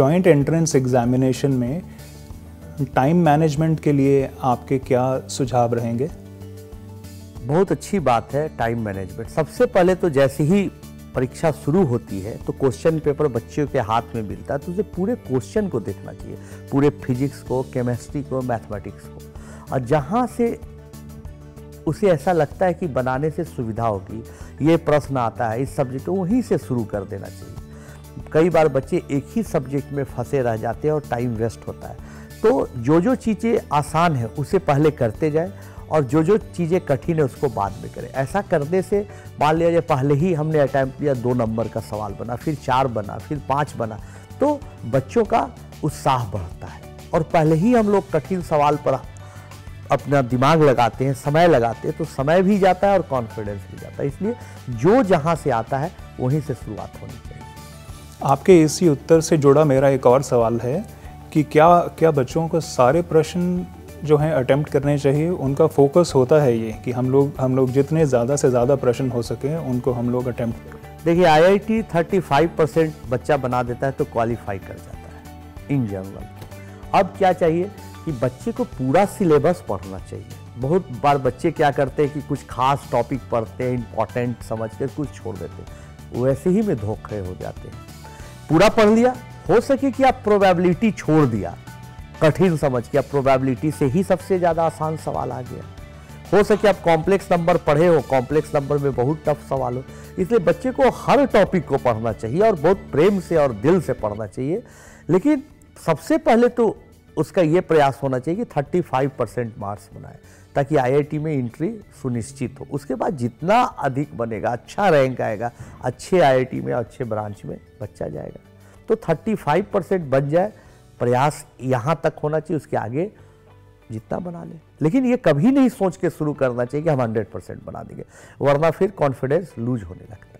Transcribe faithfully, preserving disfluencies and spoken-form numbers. Joint entrance examination में time management के लिए आपके क्या सुझाव रहेंगे? बहुत अच्छी बात है टाइम मैनेजमेंट। सबसे पहले तो जैसे ही परीक्षा शुरू होती है तो क्वेश्चन पेपर बच्चों के हाथ में मिलता है, तो उसे पूरे क्वेश्चन को देखना चाहिए, पूरे फिजिक्स को, केमिस्ट्री को, मैथमेटिक्स को, और जहाँ से उसे ऐसा लगता है कि बनाने से सुविधा होगी, ये प्रश्न आता है इस सब्जेक्ट को, वहीं से शुरू कर देना चाहिए। कई बार बच्चे एक ही सब्जेक्ट में फंसे रह जाते हैं और टाइम वेस्ट होता है। तो जो जो चीज़ें आसान है उसे पहले करते जाए और जो जो चीज़ें कठिन है उसको बाद में करें। ऐसा करने से मान लिया जाए पहले ही हमने अटैम्प्ट किया, दो नंबर का सवाल बना, फिर चार बना, फिर पाँच बना, तो बच्चों का उत्साह बढ़ता है। और पहले ही हम लोग कठिन सवाल पर अपना दिमाग लगाते हैं, समय लगाते हैं, तो समय भी जाता है और कॉन्फिडेंस भी जाता है। इसलिए जो जहाँ से आता है वहीं से शुरुआत होनी चाहिए। आपके इसी उत्तर से जुड़ा मेरा एक और सवाल है कि क्या क्या बच्चों को सारे प्रश्न जो हैं अटेम्प्ट करने चाहिए? उनका फोकस होता है ये कि हम लोग हम लोग जितने ज़्यादा से ज़्यादा प्रश्न हो सके उनको हम लोग अटेम्प्ट करें। देखिए आई आई टी पैंतीस परसेंट बच्चा बना देता है तो क्वालिफाई कर जाता है इन जनरल। अब क्या चाहिए कि बच्चे को पूरा सिलेबस पढ़ना चाहिए। बहुत बार बच्चे क्या करते हैं कि कुछ खास टॉपिक पढ़ते हैं, इम्पॉर्टेंट समझ कर कुछ छोड़ देते हैं, वैसे ही में धोखे हो जाते हैं। पूरा पढ़ लिया, हो सके कि आप प्रोबेबिलिटी छोड़ दिया, कठिन समझ के आप प्रोबेबिलिटी से ही सबसे ज़्यादा आसान सवाल आ गया। हो सके आप कॉम्प्लेक्स नंबर पढ़े हो, कॉम्प्लेक्स नंबर में बहुत टफ सवाल हो। इसलिए बच्चे को हर टॉपिक को पढ़ना चाहिए और बहुत प्रेम से और दिल से पढ़ना चाहिए। लेकिन सबसे पहले तो उसका ये प्रयास होना चाहिए कि पैंतीस परसेंट मार्क्स बनाए ताकि आई आई टी में एंट्री सुनिश्चित हो। उसके बाद जितना अधिक बनेगा, अच्छा रैंक आएगा, अच्छे आई आई टी में, अच्छे ब्रांच में बच्चा जाएगा। तो पैंतीस परसेंट बन जाए, प्रयास यहाँ तक होना चाहिए, उसके आगे जितना बना ले। लेकिन ये कभी नहीं सोच के शुरू करना चाहिए कि हम सौ परसेंट बना देंगे, वरना फिर कॉन्फिडेंस लूज होने लगता है।